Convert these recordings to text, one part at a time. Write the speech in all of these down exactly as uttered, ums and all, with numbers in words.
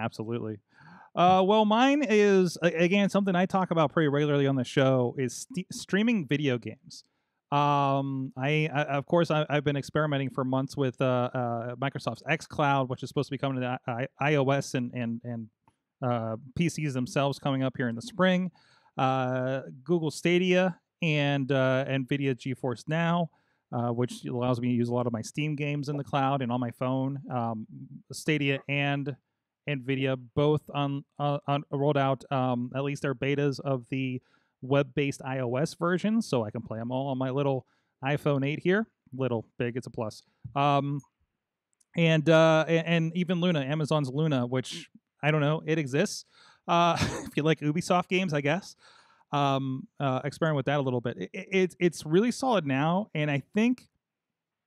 Absolutely. Uh, well, mine is, again, something I talk about pretty regularly on the show is st streaming video games. Um, I, I of course, I, I've been experimenting for months with uh, uh, Microsoft's xCloud, which is supposed to be coming to the I iOS and, and, and uh, P Cs themselves coming up here in the spring. Uh, Google Stadia and uh, NVIDIA GeForce Now, uh, which allows me to use a lot of my Steam games in the cloud and on my phone. Um, Stadia and NVIDIA both on, uh, on rolled out um, at least their betas of the web-based iOS version, so I can play them all on my little iPhone eight here. Little, big, it's a plus. Um, and, uh, and and even Luna, Amazon's Luna, which, I don't know, it exists. Uh, if you like Ubisoft games, I guess. Um, uh, experiment with that a little bit. It, it, it's really solid now, and I think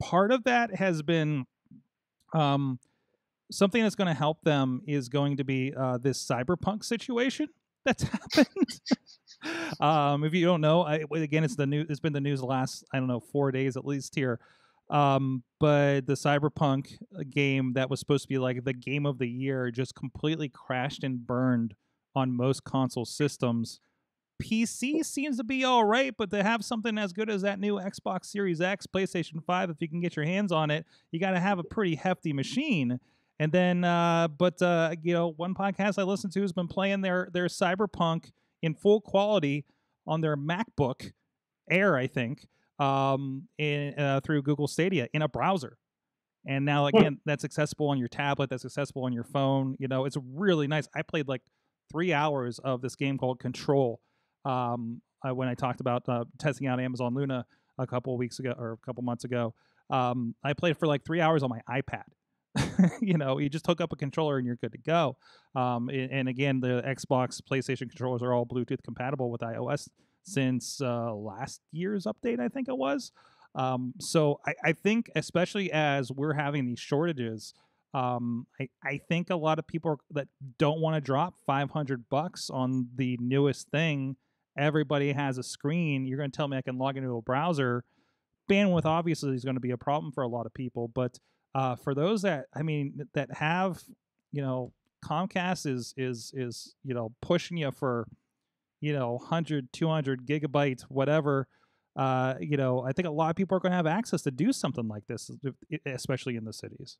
part of that has been... Um, something that's going to help them is going to be uh, this Cyberpunk situation that's happened. um, if you don't know, I, again, it's the new, it's been the news the last, I don't know, four days at least here. Um, but the Cyberpunk game that was supposed to be like the game of the year just completely crashed and burned on most console systems. P C seems to be all right, but to have something as good as that new Xbox Series X, PlayStation five, if you can get your hands on it, you got to have a pretty hefty machine. And then, uh, but, uh, you know, one podcast I listen to has been playing their, their Cyberpunk in full quality on their MacBook Air, I think, um, in, uh, through Google Stadia in a browser. And now, again, that's accessible on your tablet. That's accessible on your phone. You know, it's really nice. I played like three hours of this game called Control um, uh, when I talked about uh, testing out Amazon Luna a couple of weeks ago or a couple months ago. Um, I played for like three hours on my iPad. You know, you just hook up a controller and you're good to go. Um, and, and again, the Xbox, PlayStation controllers are all Bluetooth compatible with iOS since uh, last year's update, I think it was. Um, so I, I think, especially as we're having these shortages, um, I, I think a lot of people that don't want to drop five hundred bucks on the newest thing, everybody has a screen. You're going to tell me I can log into a browser. Bandwidth obviously is going to be a problem for a lot of people, but Uh, for those that, I mean, that have, you know, Comcast is, is, is, you know, pushing you for, you know, one hundred, two hundred gigabytes, whatever, uh, you know, I think a lot of people are going to have access to do something like this, especially in the cities.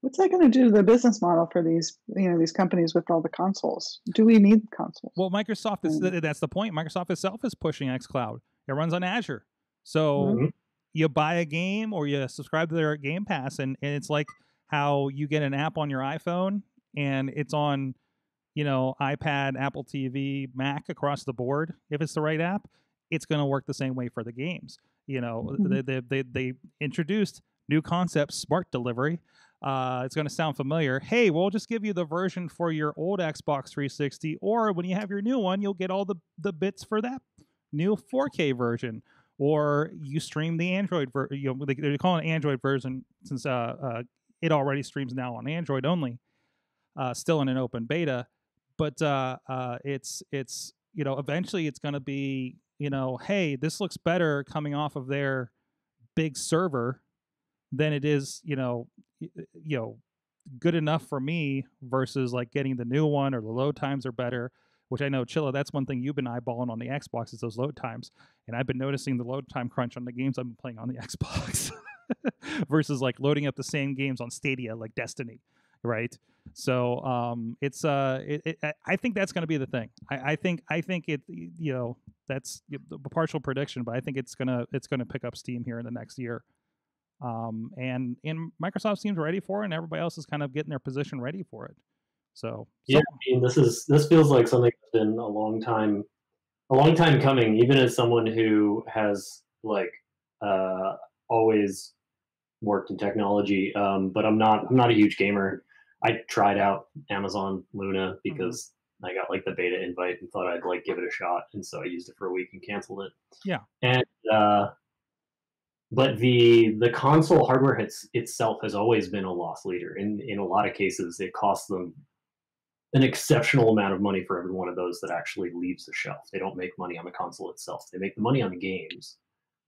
What's that going to do to the business model for these, you know, these companies with all the consoles? Do we need consoles? Well, Microsoft is, that's the point. Microsoft itself is pushing xCloud. It runs on Azure. So... Mm-hmm. You buy a game or you subscribe to their Game Pass, and, and it's like how you get an app on your iPhone and it's on, you know, iPad, Apple T V, Mac across the board. If it's the right app, it's going to work the same way for the games. You know, mm-hmm. they, they, they, they introduced new concepts, smart delivery. Uh, it's going to sound familiar. Hey, we'll just give you the version for your old Xbox three sixty, or when you have your new one, you'll get all the, the bits for that new four K version. Or you stream the Android ver you know, they're calling it Android version since uh, uh, it already streams now on Android only, uh, still in an open beta. But uh, uh, it's it's you know eventually it's going to be you know hey, this looks better coming off of their big server than it is you know you know good enough for me versus like getting the new one, or the load times are better. Which I know, Chilla, that's one thing you've been eyeballing on the Xbox is those load times. And I've been noticing the load time crunch on the games I've been playing on the Xbox versus like loading up the same games on Stadia like Destiny, right? So um, it's uh, it, it, I think that's going to be the thing. I, I think I think it you know that's a partial prediction, but I think it's gonna it's gonna pick up steam here in the next year. Um, and and Microsoft seems ready for it, and everybody else is kind of getting their position ready for it. So yeah, I mean, this is this feels like something that's been a long time, a long time coming. Even as someone who has like uh, always worked in technology, um, but I'm not I'm not a huge gamer. I tried out Amazon Luna because mm-hmm. I got like the beta invite and thought I'd like give it a shot, and so I used it for a week and canceled it. Yeah, and uh, but the the console hardware has, itself has always been a loss leader. In in a lot of cases, it costs them an exceptional amount of money for every one of those that actually leaves the shelf. They don't make money on the console itself. They make the money on the games.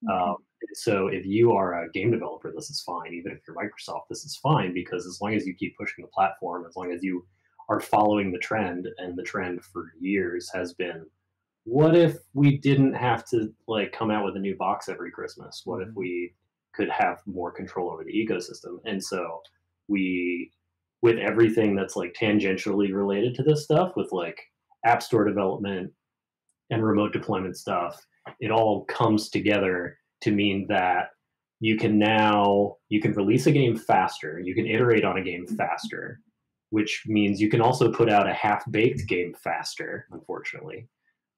Mm-hmm. um, So if you are a game developer, this is fine. Even if you're Microsoft, this is fine, because as long as you keep pushing the platform, as long as you are following the trend, and the trend for years has been, what if we didn't have to like come out with a new box every Christmas? What if we could have more control over the ecosystem? And so we, with everything that's like tangentially related to this stuff, with like App Store development and remote deployment stuff, it all comes together to mean that you can now, you can release a game faster, you can iterate on a game faster, which means you can also put out a half-baked game faster, unfortunately.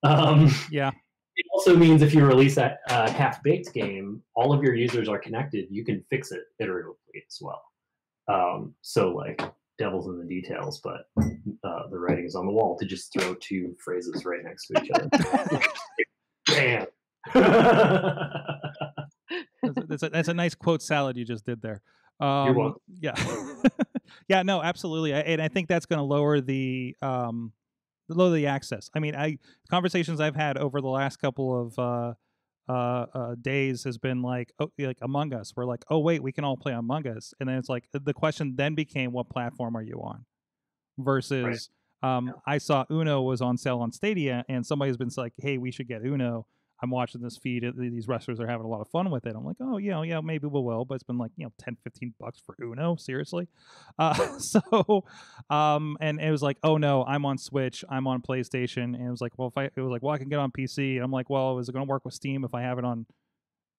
Um, yeah. It also means if you release a uh, half-baked game, all of your users are connected, you can fix it iteratively as well. Um, so like, devil's in the details, but uh, the writing is on the wall to just throw two phrases right next to each other. Damn. that's, a, that's, a, that's a nice quote salad you just did there. Um, You're welcome. Yeah. Yeah, no, absolutely. I, and I think that's going to lower the um, lower the access. I mean, I conversations I've had over the last couple of uh, uh, uh, days has been like, oh, like Among Us. We're like, oh, wait, we can all play Among Us. And then it's like the question then became, what platform are you on? Versus right. um, yeah. I saw Uno was on sale on Stadia, and somebody's been like, hey, we should get Uno. I'm watching this feed. These wrestlers are having a lot of fun with it. I'm like, oh, you know, yeah, maybe we will. But it's been like, you know, ten, fifteen bucks for Uno. Seriously. Uh, so, um, and it was like, oh no, I'm on Switch. I'm on PlayStation. And it was like, well, if I, it was like, well, I can get on P C. And I'm like, well, is it going to work with Steam if I have it on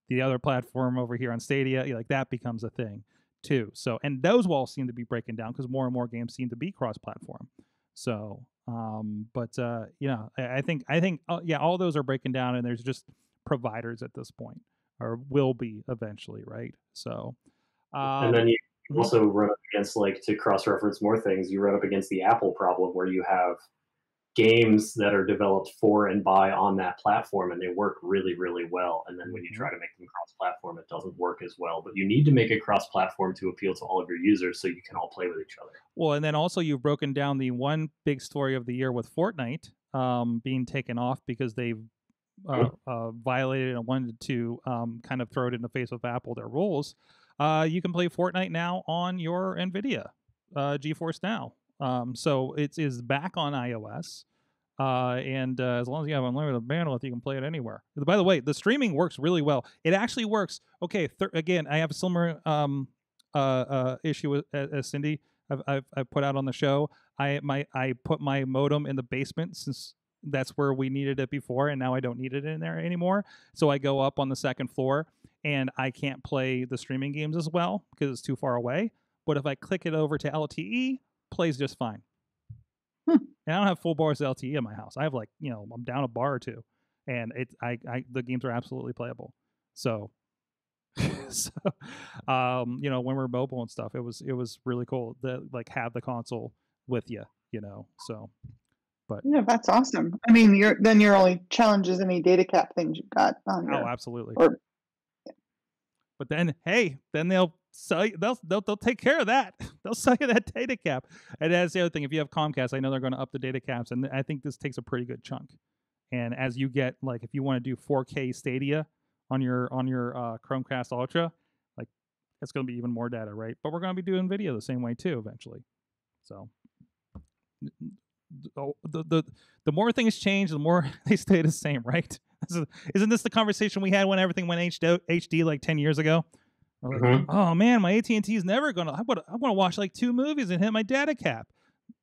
the other platform over here on Stadia? Like that becomes a thing too. So, and those walls seem to be breaking down because more and more games seem to be cross-platform. So, um, but, uh, you know, I, I think, I think, uh, yeah, all those are breaking down, and there's just providers at this point, or will be eventually. Right. So, um, and then you also run up against, like, to cross-reference more things, you run up against the Apple problem where you have games that are developed for and by on that platform, and they work really, really well. And then when you try to make them cross-platform, it doesn't work as well. But you need to make it cross-platform to appeal to all of your users so you can all play with each other. Well, and then also you've broken down the one big story of the year with Fortnite um, being taken off because they've uh, uh, violated and wanted to um, kind of throw it in the face of Apple, their rules. Uh, you can play Fortnite now on your NVIDIA uh, GeForce Now. Um, so it is back on iOS, uh, and uh, as long as you have unlimited bandwidth, you can play it anywhere. By the way, the streaming works really well. It actually works. Okay, again, I have a similar um, uh, uh, issue with, uh, as Cindy. I've, I've I've put out on the show. I my I put my modem in the basement since that's where we needed it before, and now I don't need it in there anymore. So I go up on the second floor, and I can't play the streaming games as well because it's too far away. But if I click it over to L T E, plays just fine. Hmm. And I don't have full bars of L T E in my house. I have, like, you know, I'm down a bar or two, and it I, I the games are absolutely playable. So, so um, you know, when we're mobile and stuff, it was it was really cool to, like, have the console with you, you know. So, but yeah, that's awesome. I mean, you're then your only challenge is any data cap things you've got on there. Oh, absolutely. Or, yeah. But then, hey, then they'll. So they'll, they'll they'll take care of that. They'll sell you that data cap. And that's the other thing. If you have Comcast, I know they're going to up the data caps, and I think this takes a pretty good chunk. And as you get, like, if you want to do four K Stadia on your on your uh, Chromecast Ultra, like, it's going to be even more data, right? But we're going to be doing video the same way too eventually. So the the the more things change, the more they stay the same, right? Isn't this the conversation we had when everything went H D like ten years ago? Like, mm-hmm. Oh man, my A T and T is never gonna. I want to watch like two movies and hit my data cap.